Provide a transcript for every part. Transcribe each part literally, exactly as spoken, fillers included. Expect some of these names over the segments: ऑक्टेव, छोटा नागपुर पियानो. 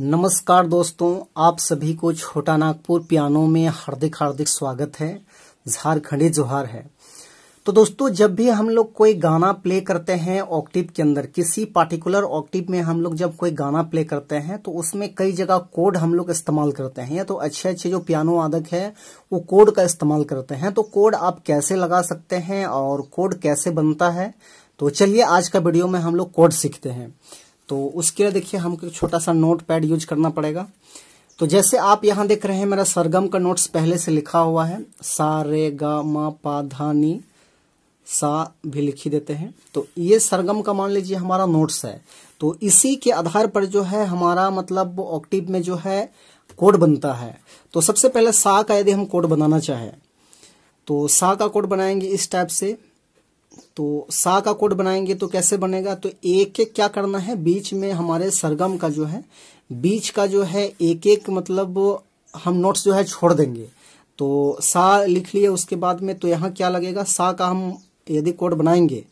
नमस्कार दोस्तों, आप सभी को छोटा नागपुर पियानो में हार्दिक हार्दिक स्वागत है। झारखंडी जोहार है। तो दोस्तों, जब भी हम लोग कोई गाना प्ले करते हैं ऑक्टेव के अंदर, किसी पार्टिकुलर ऑक्टेव में हम लोग जब कोई गाना प्ले करते हैं तो उसमें कई जगह कोड हम लोग इस्तेमाल करते हैं, या तो अच्छे अच्छे जो पियानो वादक है वो कोड का इस्तेमाल करते हैं। तो कोड आप कैसे लगा सकते हैं और कोड कैसे बनता है, तो चलिए आज का वीडियो में हम लोग कोड सीखते हैं। तो उसके लिए देखिए, हमको एक छोटा सा नोट पैड यूज करना पड़ेगा। तो जैसे आप यहाँ देख रहे हैं, मेरा सरगम का नोट्स पहले से लिखा हुआ है, सा रे गा मा पा धा नी सा भी लिखी देते हैं। तो ये सरगम का मान लीजिए हमारा नोट्स है, तो इसी के आधार पर जो है हमारा मतलब ऑक्टेव में जो है कोड बनता है। तो सबसे पहले सा का यदि हम कोड बनाना चाहें तो सा का कोड बनाएंगे इस टाइप से। तो सा का कोड बनाएंगे तो कैसे बनेगा, तो एक एक क्या करना है, बीच में हमारे सरगम का जो है बीच का जो है एक एक मतलब हम नोट्स जो है छोड़ देंगे। तो सा लिख लिए, उसके बाद में तो यहाँ क्या लगेगा, सा का हम यदि कोड बनाएंगे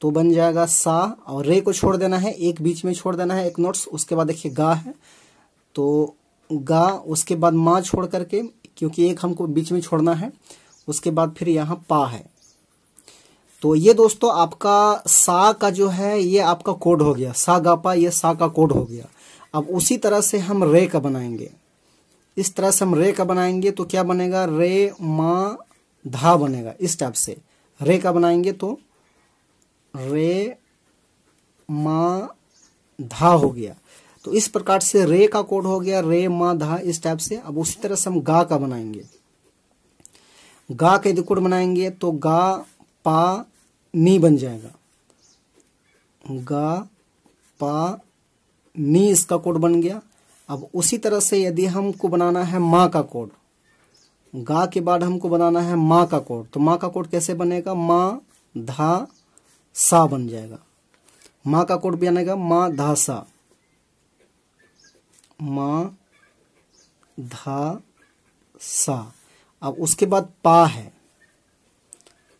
तो बन जाएगा सा, और रे को छोड़ देना है, एक बीच में छोड़ देना है एक नोट्स। उसके बाद देखिए गा है तो गा, उसके बाद माँ छोड़ करके, क्योंकि एक हमको बीच में छोड़ना है। उसके बाद फिर यहाँ पा है। तो ये दोस्तों आपका सा का जो है ये आपका कोड हो गया, सा गा पा, ये सा का कोड हो गया। अब उसी तरह से हम रे का बनाएंगे, इस तरह से हम रे का बनाएंगे तो क्या बनेगा, रे मा धा बनेगा इस टाइप से। रे का बनाएंगे तो रे मा धा हो गया। तो इस प्रकार से रे का कोड हो गया रे मा धा इस टाइप से। अब उसी तरह से हम गा का बनाएंगे, गा का यदि कोड बनाएंगे तो गा पा नी बन जाएगा, गा पा नी इसका कोड बन गया। अब उसी तरह से यदि हमको बनाना है माँ का कोड, गा के बाद हमको बनाना है माँ का कोड, तो माँ का कोड कैसे बनेगा, माँ धा सा बन जाएगा। माँ का कोड बनेगा माँ धा सा, माँ धा सा। अब उसके बाद पा है,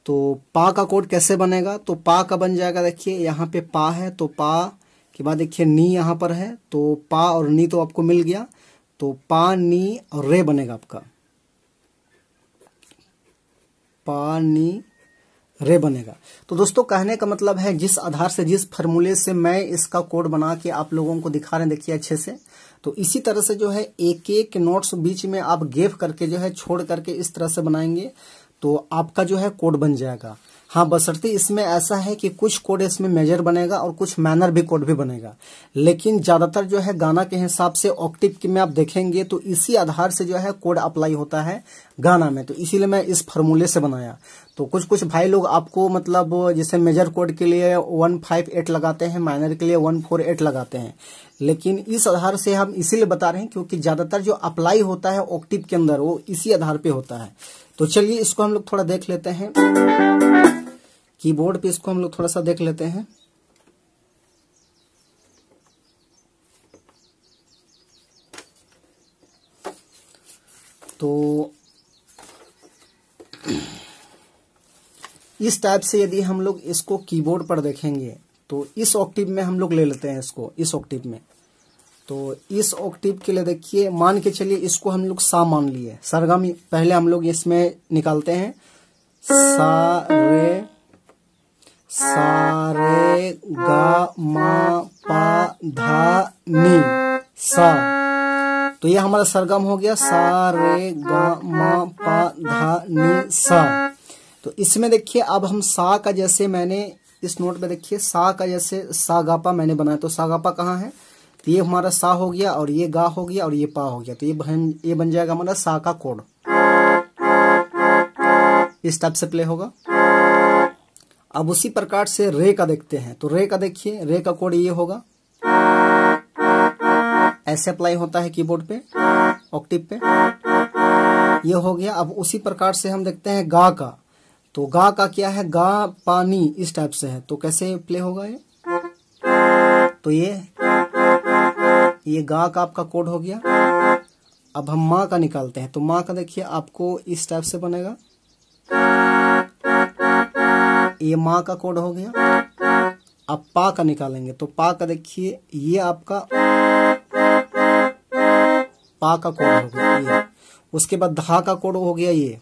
तो पा का कोड कैसे बनेगा, तो पा का बन जाएगा, देखिए यहाँ पे पा है तो पा के बाद देखिए नी यहाँ पर है, तो पा और नी तो आपको मिल गया, तो पा नी और रे बनेगा आपका, पा नी रे बनेगा। तो दोस्तों कहने का मतलब है, जिस आधार से जिस फार्मूले से मैं इसका कोड बना के आप लोगों को दिखा रहे हैं, देखिए अच्छे से, तो इसी तरह से जो है एक एक नोट्स बीच में आप गैप करके जो है छोड़ करके इस तरह से बनाएंगे तो आपका जो है कोड बन जाएगा। हाँ, बशर्ते इसमें ऐसा है कि कुछ कोड इसमें मेजर बनेगा और कुछ माइनर भी कोड भी बनेगा, लेकिन ज्यादातर जो है गाना के हिसाब से ऑक्टेव के में आप देखेंगे तो इसी आधार से जो है कोड अप्लाई होता है गाना में। तो इसीलिए मैं इस फार्मूले से बनाया। तो कुछ कुछ भाई लोग आपको मतलब जैसे मेजर कोड के लिए वन फाइव एट लगाते हैं, माइनर के लिए वन फोर एट लगाते हैं, लेकिन इस आधार से हम इसीलिए बता रहे हैं क्योंकि ज्यादातर जो अप्लाई होता है ऑक्टेव के अंदर वो इसी आधार पे होता है। तो चलिए इसको हम लोग थोड़ा देख लेते हैं कीबोर्ड पे, इसको हम लोग थोड़ा सा देख लेते हैं। तो इस टाइप से यदि हम लोग इसको कीबोर्ड पर देखेंगे तो इस ऑक्टेव में हम लोग ले लेते हैं इसको, इस ऑक्टेव में। तो इस ऑक्टेव के लिए देखिए, मान के चलिए इसको हम लोग सा मान लिए, सरगम पहले हम लोग इसमें निकालते हैं, सा रे सा रे गा मा पा धा नी सा। तो ये हमारा सरगम हो गया, सा रे गा मा पा धा नी सा। तो इसमें देखिए अब हम सा का, जैसे मैंने इस नोट पे देखिए सा का जैसे सा गा पा मैंने बनाया, तो सा गा पा कहाँ है, तो ये हमारा सा हो गया और ये गा हो गया और ये पा हो गया। तो ये बन ये बन जाएगा हमारा सा का कोड, इस टाइप से प्ले होगा। अब उसी प्रकार से रे का देखते हैं, तो रे का देखिए रे का कोड ये होगा, ऐसे अप्लाई होता है कीबोर्ड पे ऑक्टेव पे, ये हो गया। अब उसी प्रकार से हम देखते हैं गा का, तो गा का क्या है, गा पानी इस टाइप से है, तो कैसे प्ले होगा ये, तो ये ये गा का आपका कोड हो गया। अब हम माँ का निकालते हैं, तो माँ का देखिए आपको इस टाइप से बनेगा, ये माँ का कोड हो गया। अब पा का निकालेंगे, तो पा का देखिए ये आपका पा का कोड हो गया ये, उसके बाद धा का कोड हो गया ये।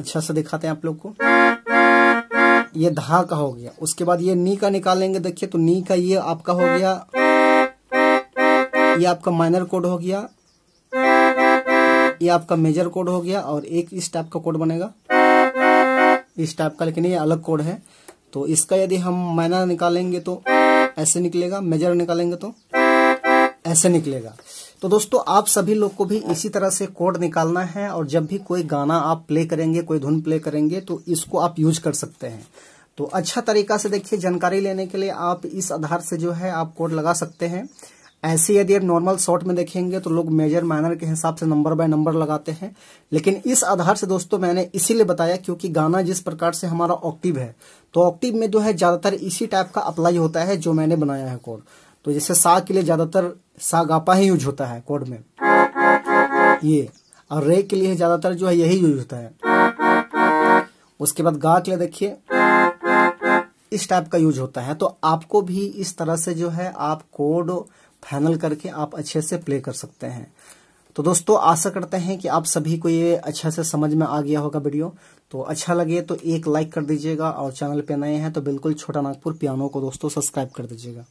अच्छा सा दिखाते हैं आप लोग को, ये धा का हो गया। उसके बाद ये नी का निकालेंगे, देखिए तो नी का ये आपका हो गया, ये आपका माइनर कोड हो गया, ये आपका मेजर कोड हो गया, और एक इस टाइप का कोड बनेगा इस टाइप का, लेकिन ये अलग कोड है। तो इसका यदि हम माइनर निकालेंगे तो ऐसे निकलेगा, मेजर निकालेंगे तो ऐसे निकलेगा। तो दोस्तों आप सभी लोग को भी इसी तरह से कोड निकालना है, और जब भी कोई गाना आप प्ले करेंगे, कोई धुन प्ले करेंगे, तो इसको आप यूज कर सकते हैं। तो अच्छा तरीका से देखिए जानकारी लेने के लिए आप इस आधार से जो है आप कोड लगा सकते हैं। ऐसे यदि आप नॉर्मल शॉर्ट में देखेंगे तो लोग मेजर माइनर के हिसाब से नंबर बाय नंबर लगाते हैं, लेकिन इस आधार से दोस्तों मैंने इसीलिए बताया क्योंकि गाना जिस प्रकार से हमारा ऑक्टिव है, तो ऑक्टिव में जो है ज्यादातर इसी टाइप का अप्लाई होता है जो मैंने बनाया है कोड। तो जैसे सा के लिए ज्यादातर सा गापा ही यूज होता है कोड में ये, और रे के लिए ज्यादातर जो है यही यूज होता है। उसके बाद गा के लिए देखिए इस टाइप का यूज होता है। तो आपको भी इस तरह से जो है आप कोड फाइनल करके आप अच्छे से प्ले कर सकते हैं। तो दोस्तों आशा करते हैं कि आप सभी को ये अच्छा से समझ में आ गया होगा वीडियो। तो अच्छा लगे तो एक लाइक कर दीजिएगा, और चैनल पे नए हैं तो बिल्कुल छोटा नागपुर पियानो को दोस्तों सब्सक्राइब कर दीजिएगा।